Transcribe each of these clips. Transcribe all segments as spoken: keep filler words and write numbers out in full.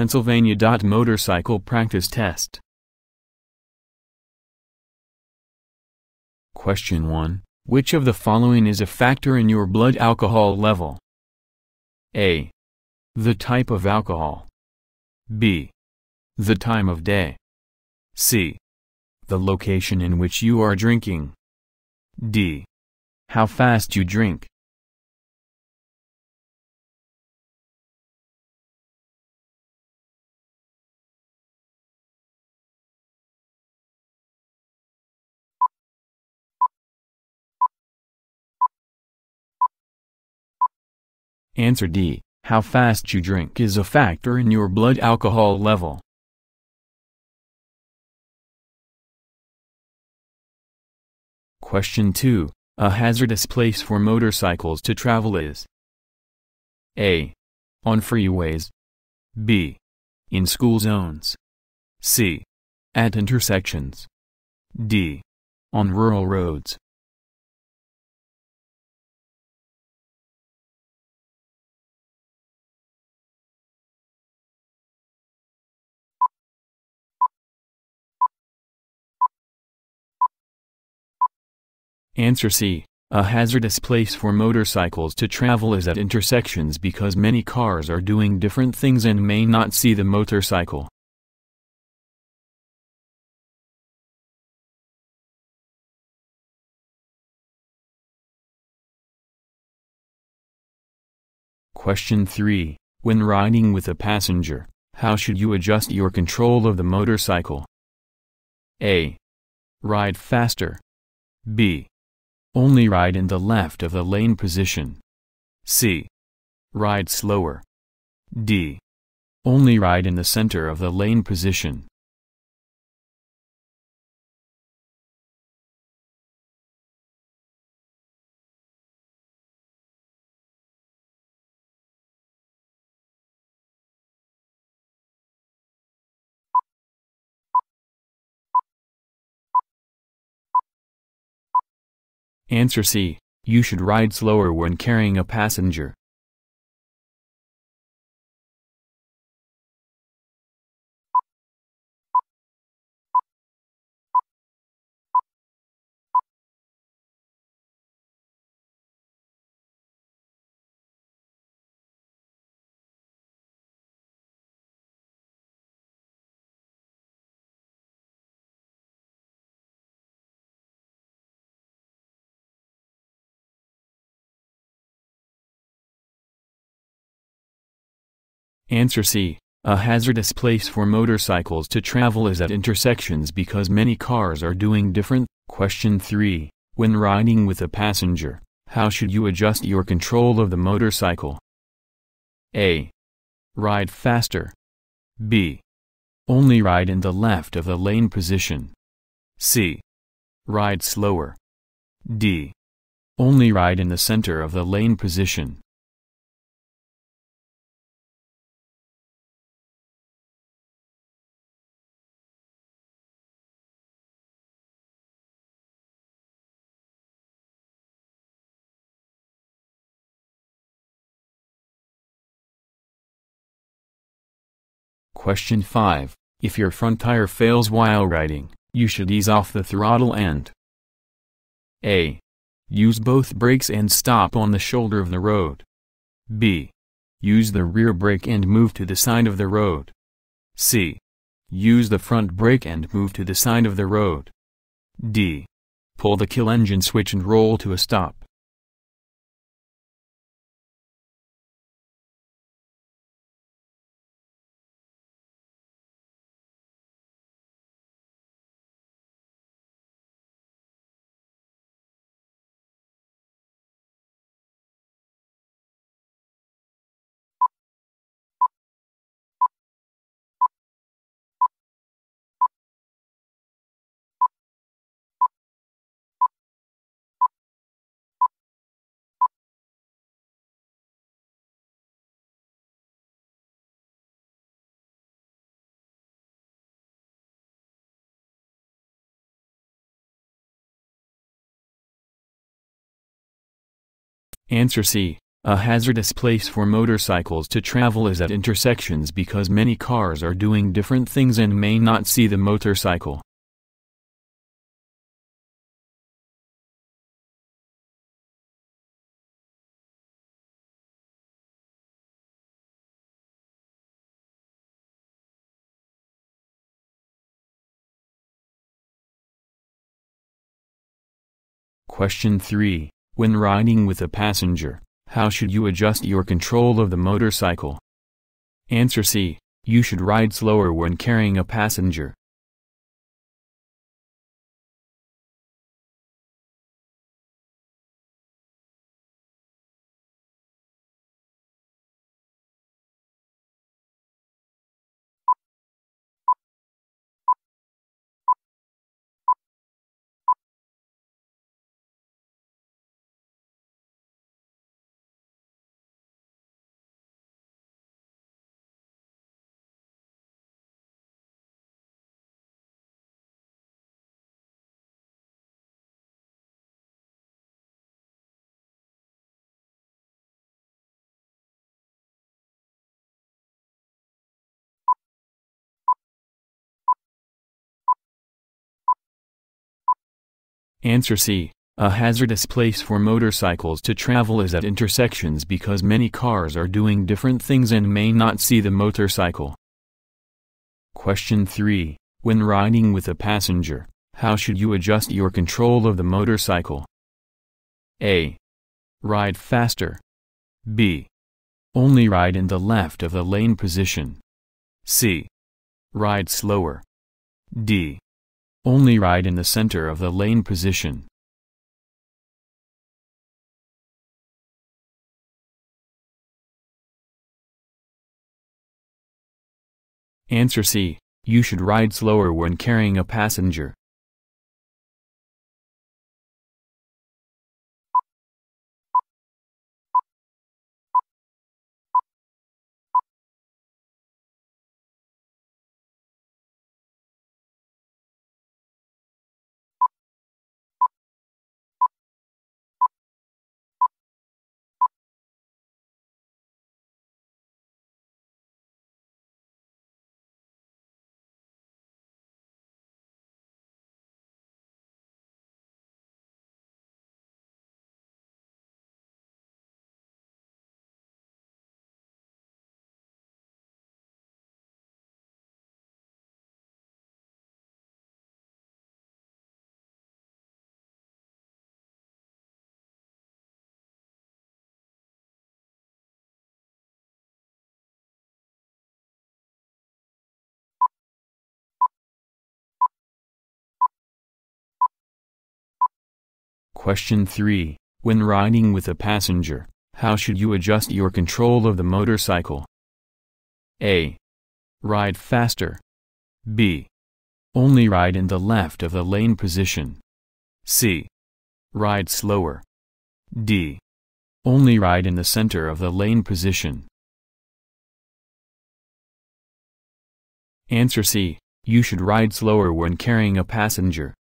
Pennsylvania. Motorcycle practice test. Question one. Which of the following is a factor in your blood alcohol level? A. The type of alcohol. B. The time of day. C. The location in which you are drinking. D. How fast you drink. Answer D. How fast you drink is a factor in your blood alcohol level. Question two. A hazardous place for motorcycles to travel is A. On freeways. B. In school zones. C. At intersections. D. On rural roads. Answer C. A hazardous place for motorcycles to travel is at intersections because many cars are doing different things and may not see the motorcycle. Question three. When riding with a passenger, how should you adjust your control of the motorcycle? A. Ride faster. B. Only ride in the left of the lane position. C. Ride slower. D. Only ride in the center of the lane position. Answer C. You should ride slower when carrying a passenger. Answer C. A hazardous place for motorcycles to travel is at intersections because many cars are doing different. Question three. When riding with a passenger, how should you adjust your control of the motorcycle? A. Ride faster. B. Only ride in the left of the lane position. C. Ride slower. D. Only ride in the center of the lane position. Question five. If your front tire fails while riding, you should ease off the throttle and A. Use both brakes and stop on the shoulder of the road. B. Use the rear brake and move to the side of the road. C. Use the front brake and move to the side of the road. D. Pull the kill engine switch and roll to a stop. Answer C. A hazardous place for motorcycles to travel is at intersections because many cars are doing different things and may not see the motorcycle. Question three. When riding with a passenger, how should you adjust your control of the motorcycle? Answer C. You should ride slower when carrying a passenger. Answer C. A hazardous place for motorcycles to travel is at intersections because many cars are doing different things and may not see the motorcycle. Question three. When riding with a passenger, how should you adjust your control of the motorcycle? A. Ride faster. B. Only ride in the left of the lane position. C. Ride slower. D. Only ride in the center of the lane position. Answer C. You should ride slower when carrying a passenger. Question three. When riding with a passenger, how should you adjust your control of the motorcycle? A. Ride faster. B. Only ride in the left of the lane position. C. Ride slower. D. Only ride in the center of the lane position. Answer C. You should ride slower when carrying a passenger.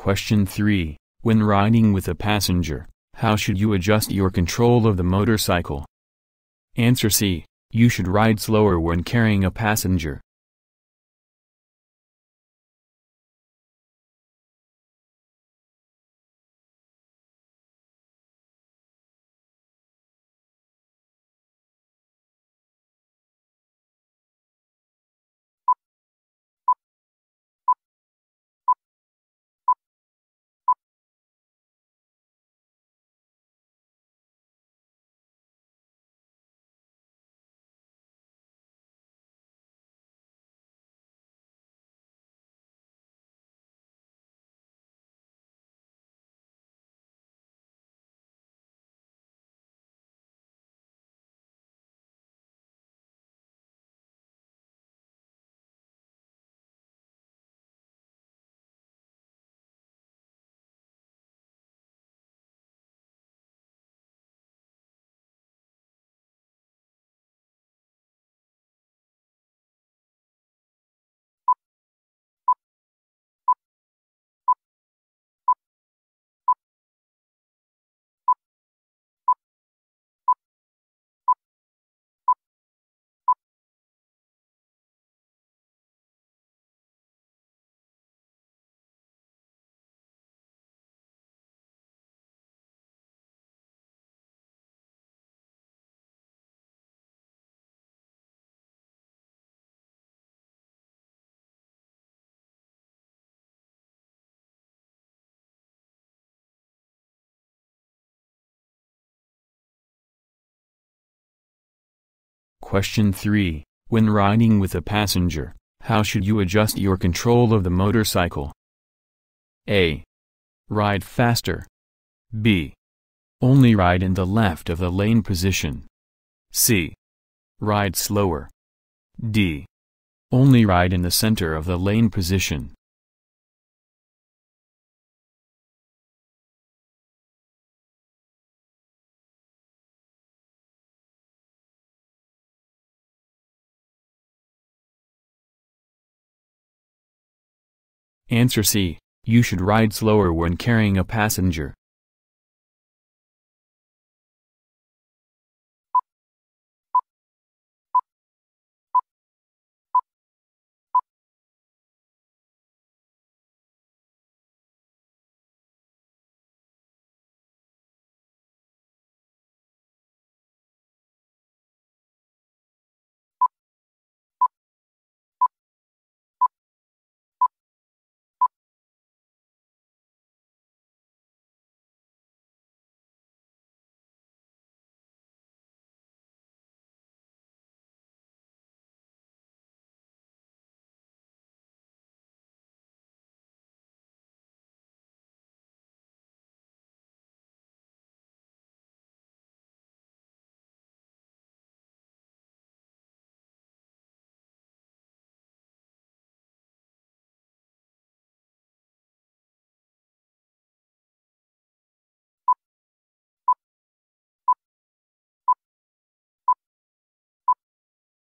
Question three. When riding with a passenger, how should you adjust your control of the motorcycle? Answer C. You should ride slower when carrying a passenger. Question three. When riding with a passenger, how should you adjust your control of the motorcycle? A. Ride faster. B. Only ride in the left of the lane position. C. Ride slower. D. Only ride in the center of the lane position. Answer C. You should ride slower when carrying a passenger.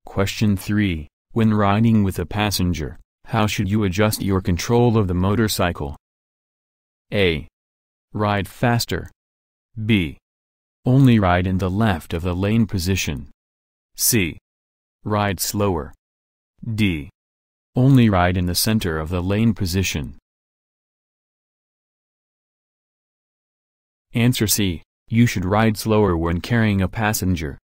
Question three. When riding with a passenger, how should you adjust your control of the motorcycle? A. Ride faster. B. Only ride in the left of the lane position. C. Ride slower. D. Only ride in the center of the lane position. Answer C. You should ride slower when carrying a passenger.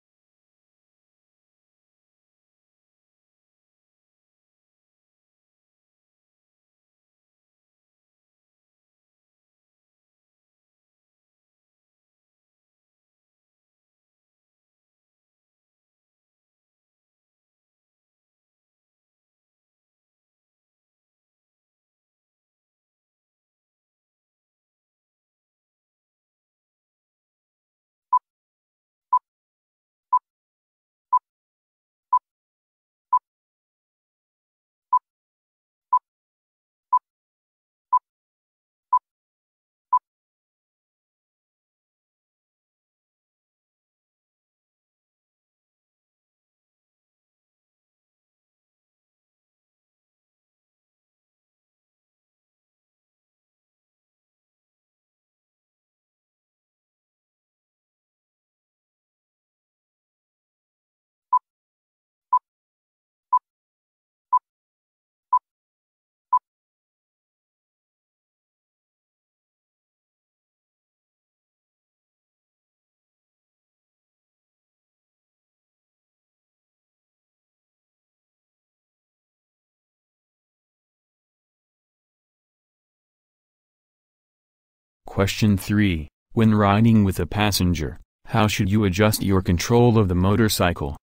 Question three. When riding with a passenger, how should you adjust your control of the motorcycle?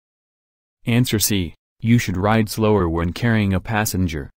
Answer C. You should ride slower when carrying a passenger.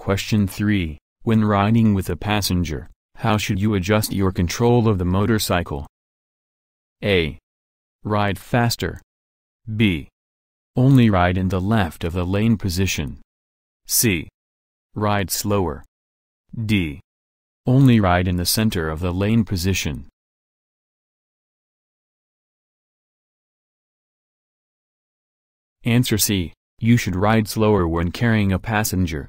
Question three. When riding with a passenger, how should you adjust your control of the motorcycle? A. Ride faster. B. Only ride in the left of the lane position. C. Ride slower. D. Only ride in the center of the lane position. Answer C. You should ride slower when carrying a passenger.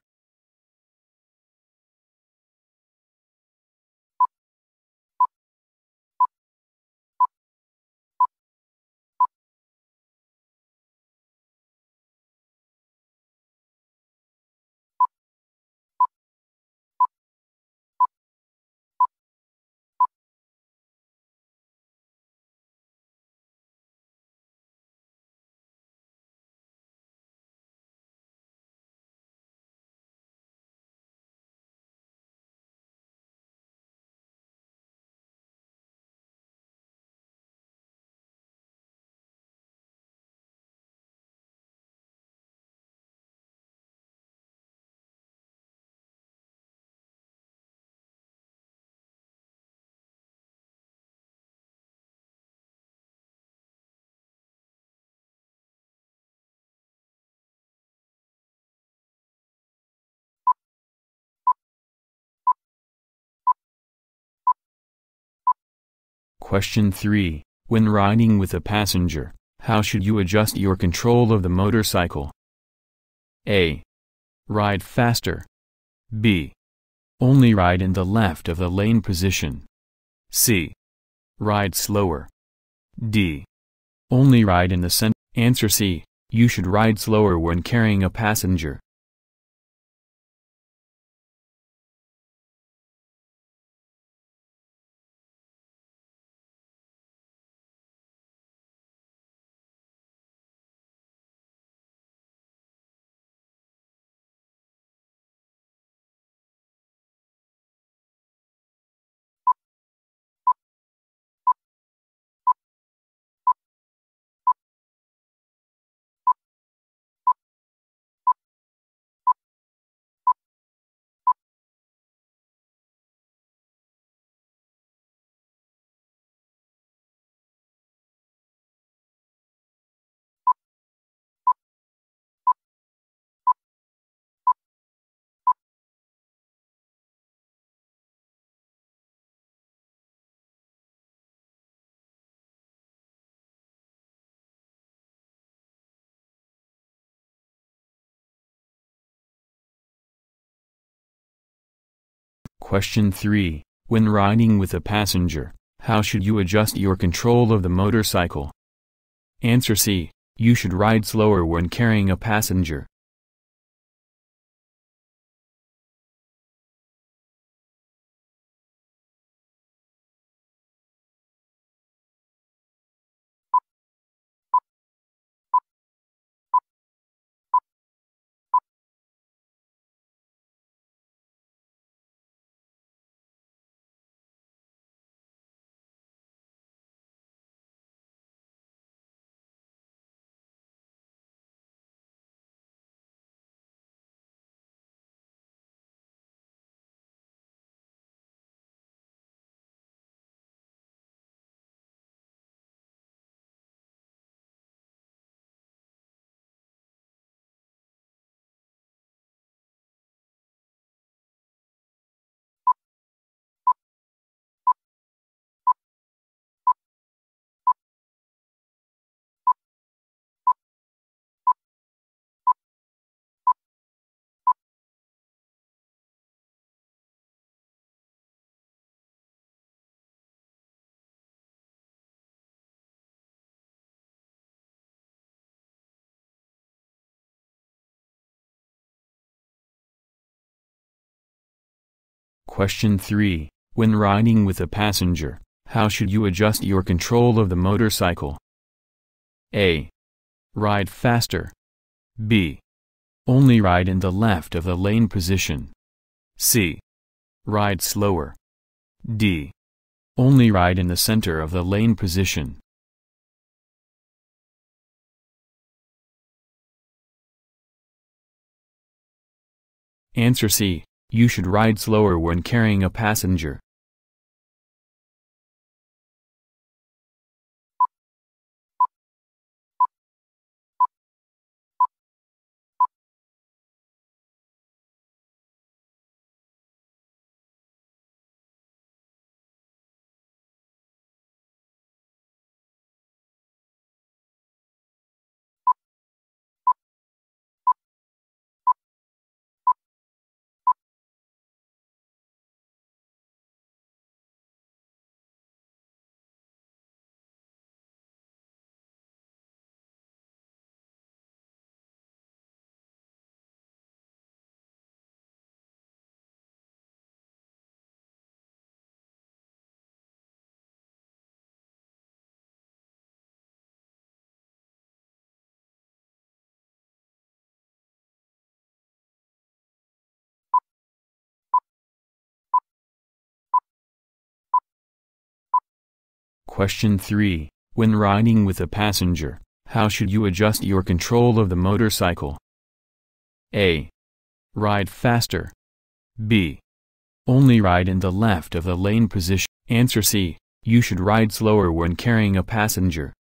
Question three. When riding with a passenger, how should you adjust your control of the motorcycle? A. Ride faster. B. Only ride in the left of the lane position. C. Ride slower. D. Only ride in the center. Answer C. You should ride slower when carrying a passenger. Question three. When riding with a passenger, how should you adjust your control of the motorcycle? Answer C. You should ride slower when carrying a passenger. Question three. When riding with a passenger, how should you adjust your control of the motorcycle? A. Ride faster. B. Only ride in the left of the lane position. C. Ride slower. D. Only ride in the center of the lane position. Answer C. You should ride slower when carrying a passenger. Question three. When riding with a passenger, how should you adjust your control of the motorcycle? A. Ride faster. B. Only ride in the left of the lane position. Answer C. You should ride slower when carrying a passenger.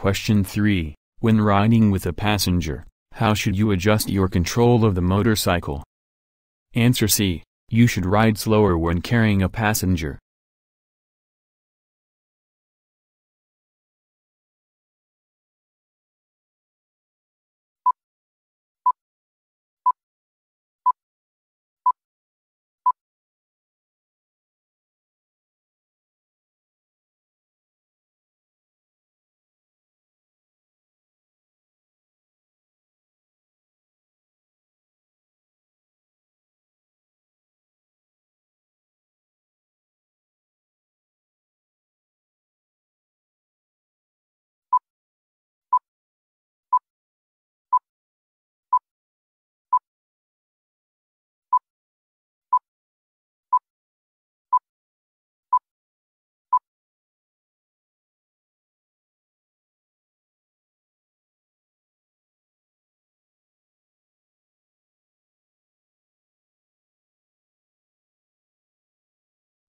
Question three. When riding with a passenger, how should you adjust your control of the motorcycle? Answer C. You should ride slower when carrying a passenger.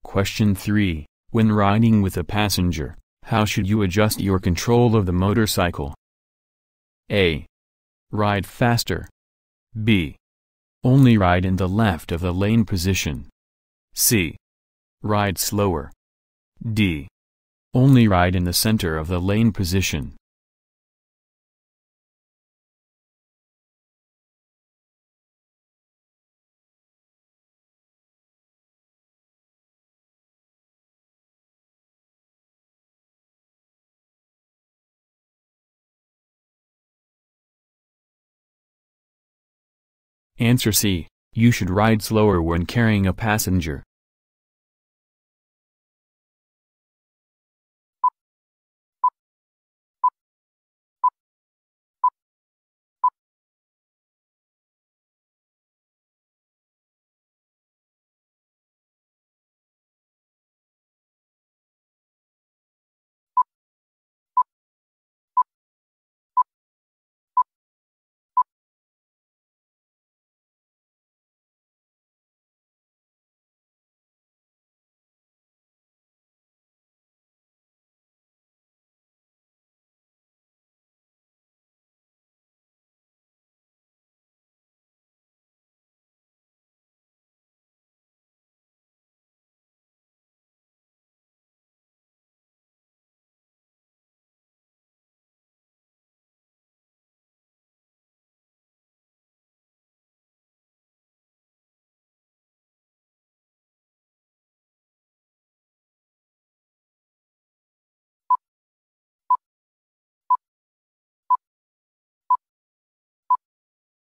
Question three. When riding with a passenger, how should you adjust your control of the motorcycle? A. Ride faster. B. Only ride in the left of the lane position. C. Ride slower. D. Only ride in the center of the lane position. Answer C. You should ride slower when carrying a passenger.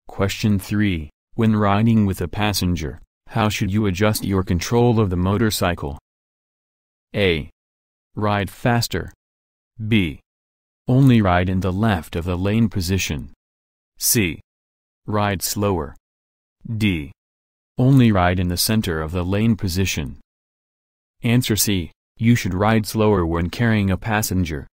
Question three. When riding with a passenger, how should you adjust your control of the motorcycle? A. Ride faster. B. Only ride in the left of the lane position. C. Ride slower. D. Only ride in the center of the lane position. Answer C. You should ride slower when carrying a passenger.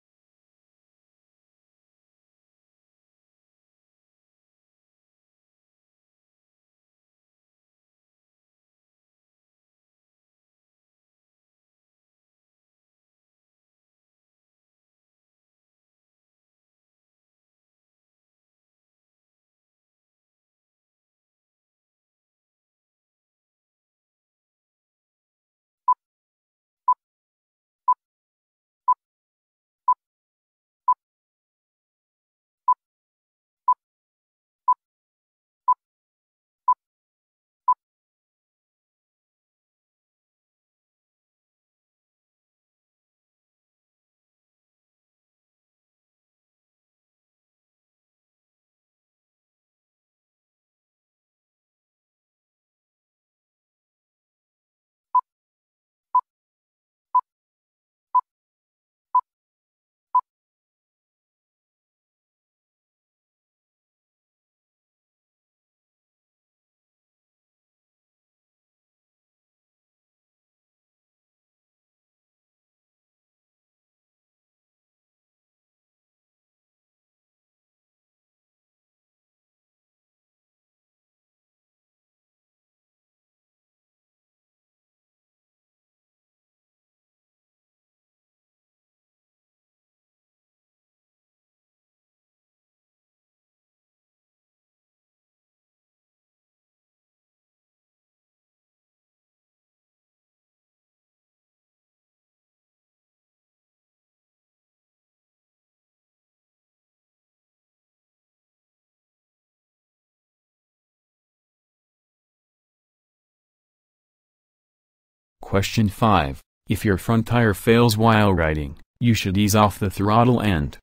Question five. If your front tire fails while riding, you should ease off the throttle and.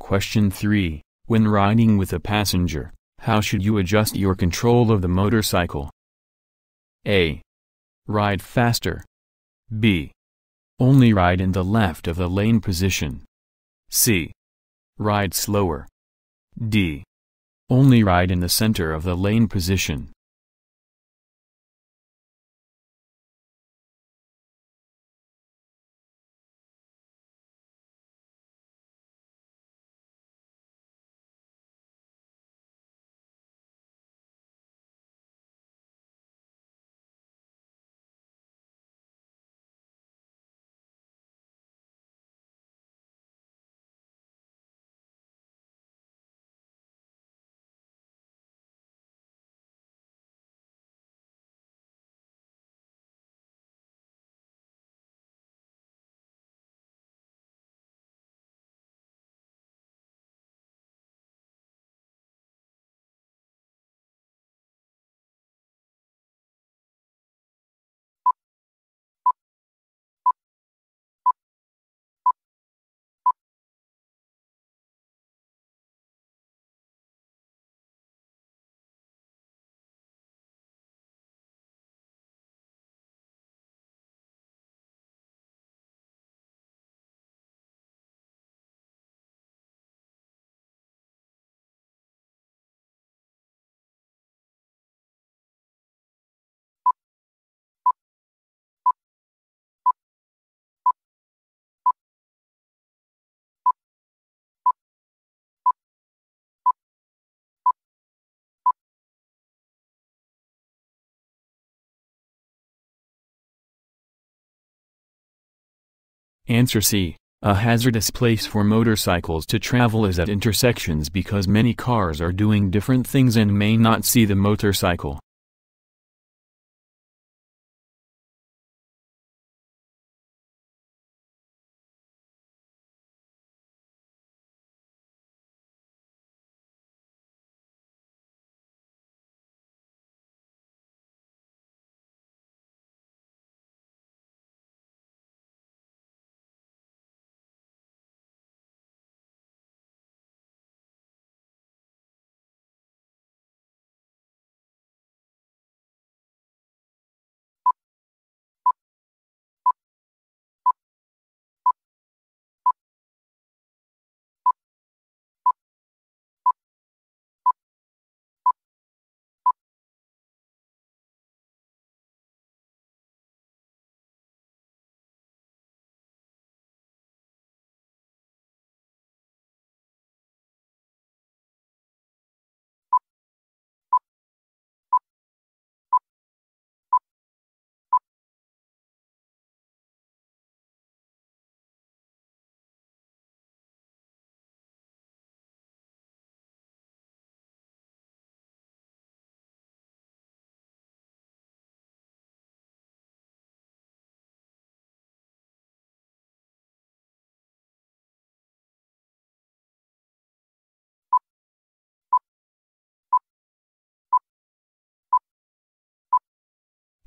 Question three. When riding with a passenger, how should you adjust your control of the motorcycle? A. Ride faster. B. Only ride in the left of the lane position. C. Ride slower. D. Only ride in the center of the lane position. Answer C. A hazardous place for motorcycles to travel is at intersections because many cars are doing different things and may not see the motorcycle.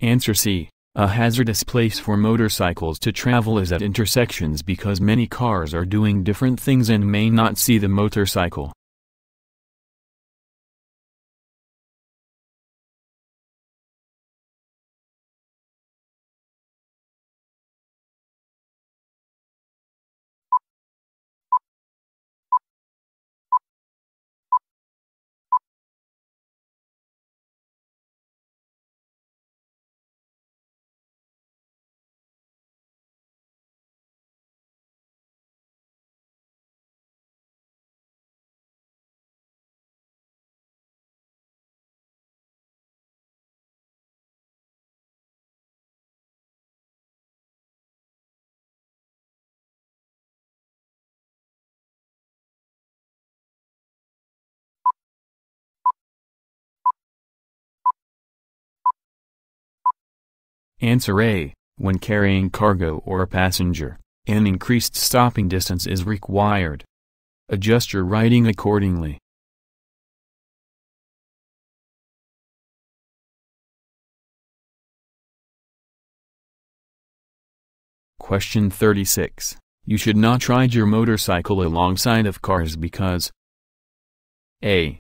Answer C. A hazardous place for motorcycles to travel is at intersections because many cars are doing different things and may not see the motorcycle. Answer A. When carrying cargo or a passenger, an increased stopping distance is required. Adjust your writing accordingly. Question thirty-six. You should not ride your motorcycle alongside of cars because A.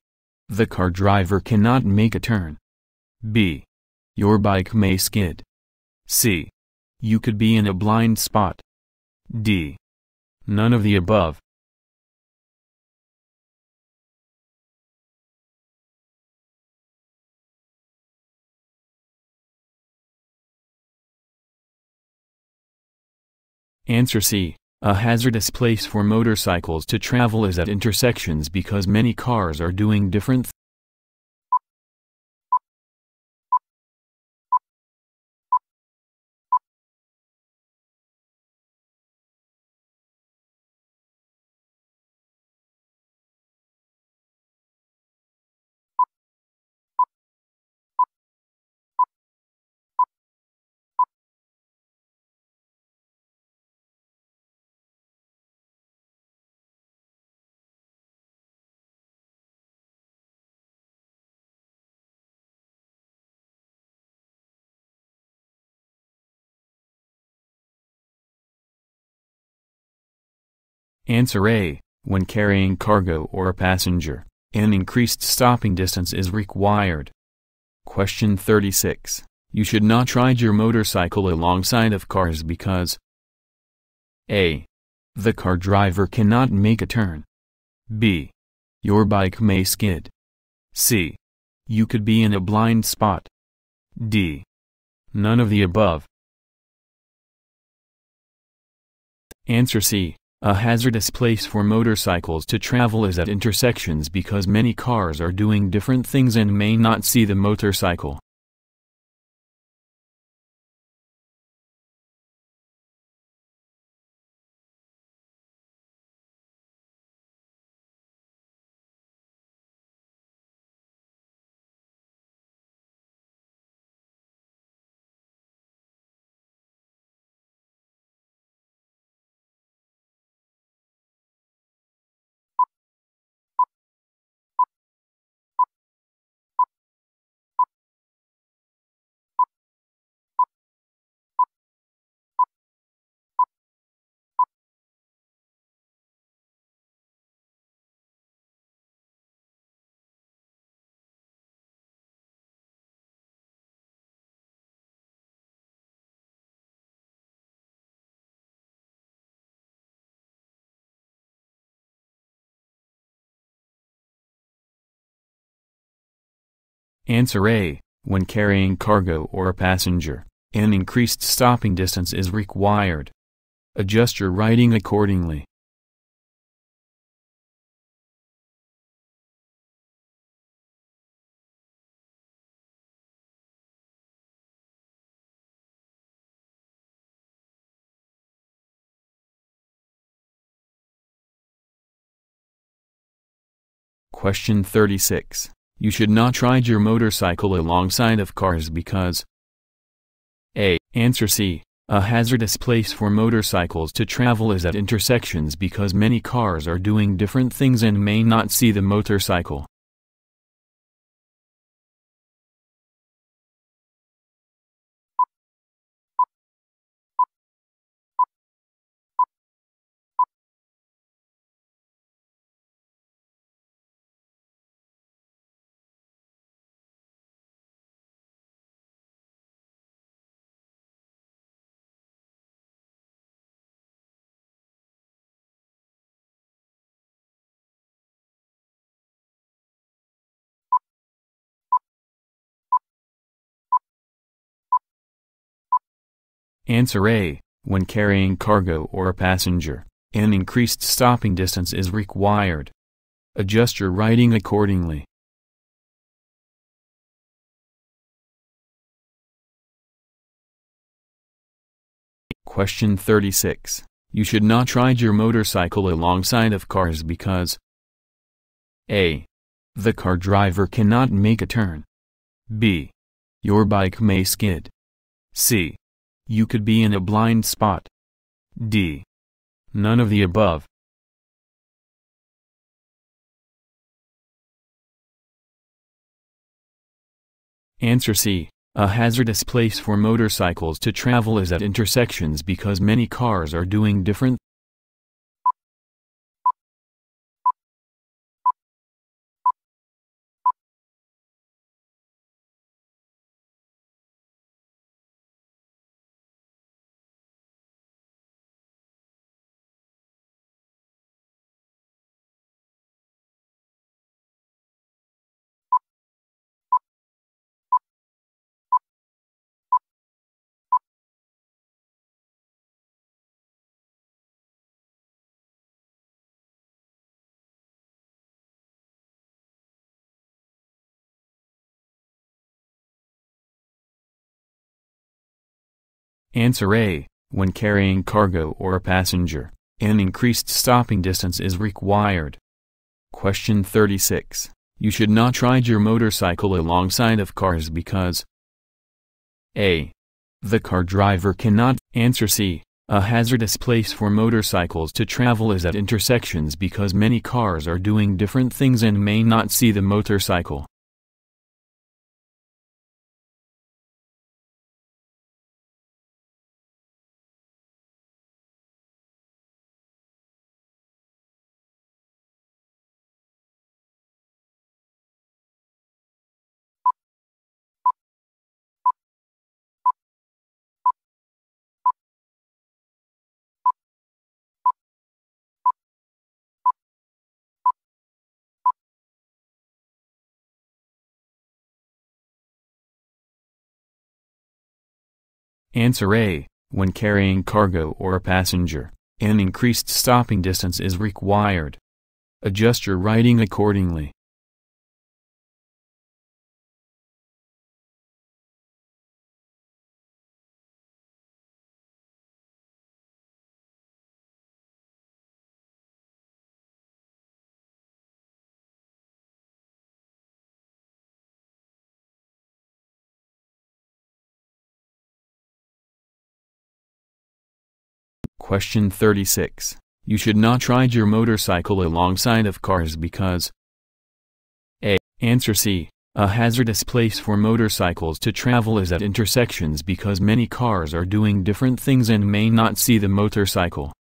The car driver cannot make a turn. B. Your bike may skid. C. You could be in a blind spot. D. None of the above. Answer C. A hazardous place for motorcycles to travel is at intersections because many cars are doing different things. Answer A. When carrying cargo or a passenger, an increased stopping distance is required. Question thirty-six. You should not ride your motorcycle alongside of cars because A. The car driver cannot make a turn. B. Your bike may skid. C. You could be in a blind spot. D. None of the above. Answer C. A hazardous place for motorcycles to travel is at intersections because many cars are doing different things and may not see the motorcycle. Answer A. When carrying cargo or a passenger, an increased stopping distance is required. Adjust your writing accordingly. Question thirty-six. You should not ride your motorcycle alongside of cars because A. Answer C. A hazardous place for motorcycles to travel is at intersections because many cars are doing different things and may not see the motorcycle. Answer A. When carrying cargo or a passenger, an increased stopping distance is required. Adjust your writing accordingly. Question thirty-six. You should not ride your motorcycle alongside of cars because A. The car driver cannot make a turn. B. Your bike may skid. C. You could be in a blind spot. D. None of the above. Answer C. A hazardous place for motorcycles to travel is at intersections because many cars are doing different things. Answer A. When carrying cargo or a passenger, an increased stopping distance is required. Question thirty-six. You should not ride your motorcycle alongside of cars because A. The car driver cannot. Answer C. A hazardous place for motorcycles to travel is at intersections because many cars are doing different things and may not see the motorcycle. Answer A. When carrying cargo or a passenger, an increased stopping distance is required. Adjust your writing accordingly. Question thirty-six. You should not ride your motorcycle alongside of cars because A. Answer C. A hazardous place for motorcycles to travel is at intersections because many cars are doing different things and may not see the motorcycle.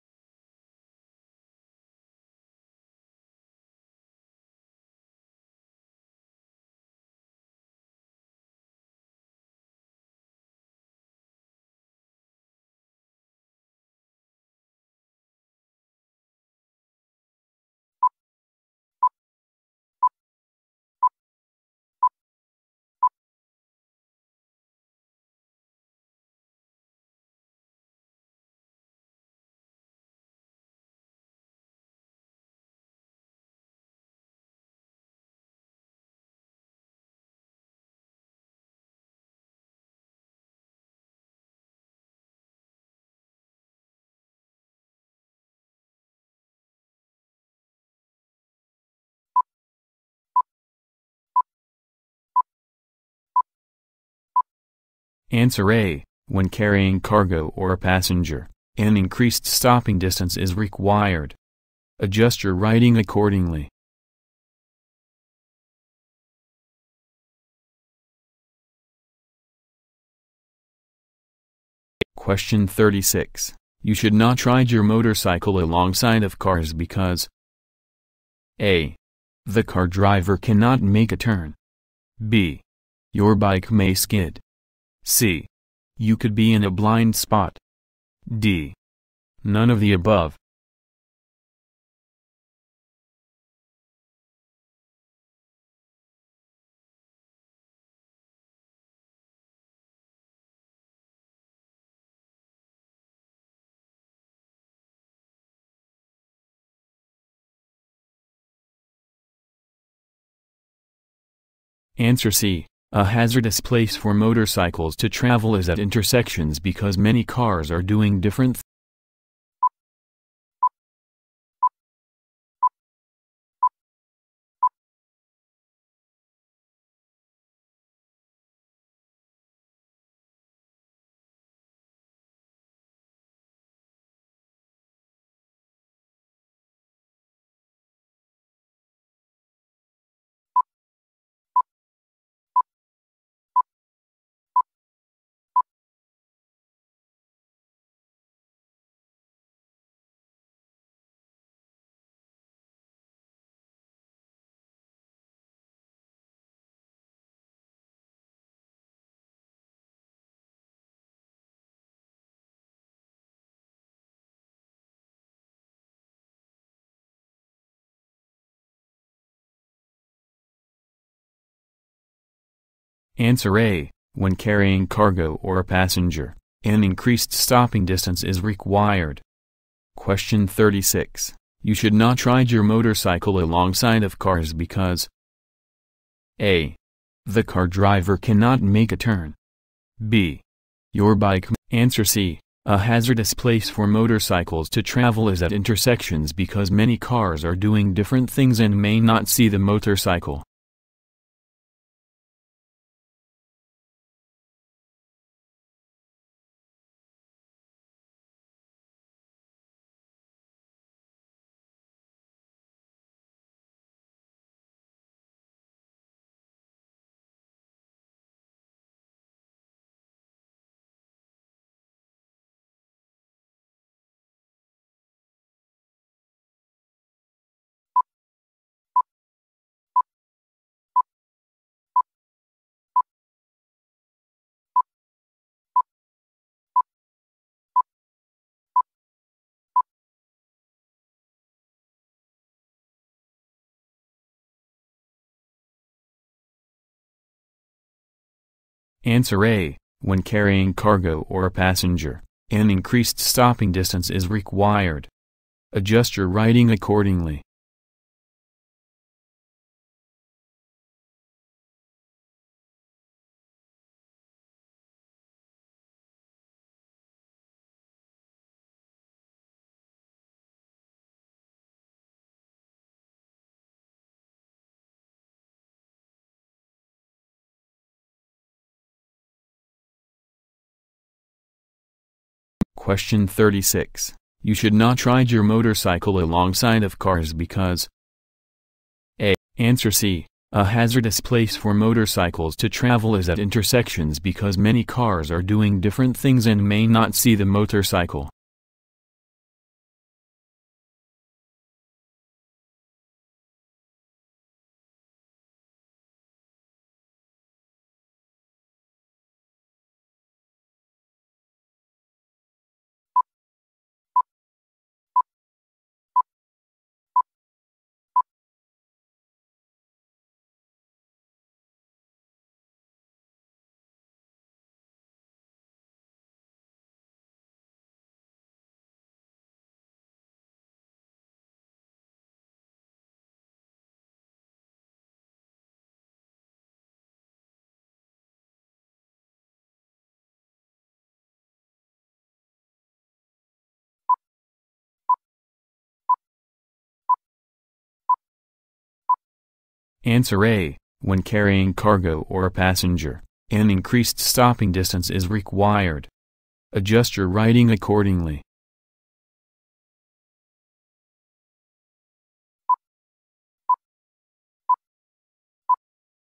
Answer A. When carrying cargo or a passenger, an increased stopping distance is required. Adjust your writing accordingly. Question thirty-six. You should not ride your motorcycle alongside of cars because A. The car driver cannot make a turn. B. Your bike may skid. C. You could be in a blind spot. D. None of the above. Answer C. A hazardous place for motorcycles to travel is at intersections because many cars are doing different things. Answer A. When carrying cargo or a passenger, an increased stopping distance is required. Question thirty-six. You should not ride your motorcycle alongside of cars because A. The car driver cannot make a turn. B. Your bike. Answer C. A hazardous place for motorcycles to travel is at intersections because many cars are doing different things and may not see the motorcycle. Answer A. When carrying cargo or a passenger, an increased stopping distance is required. Adjust your writing accordingly. Question thirty-six. You should not ride your motorcycle alongside of cars because A. Answer C. A hazardous place for motorcycles to travel is at intersections because many cars are doing different things and may not see the motorcycle. Answer A. When carrying cargo or a passenger, An increased stopping distance is required. Adjust your riding accordingly.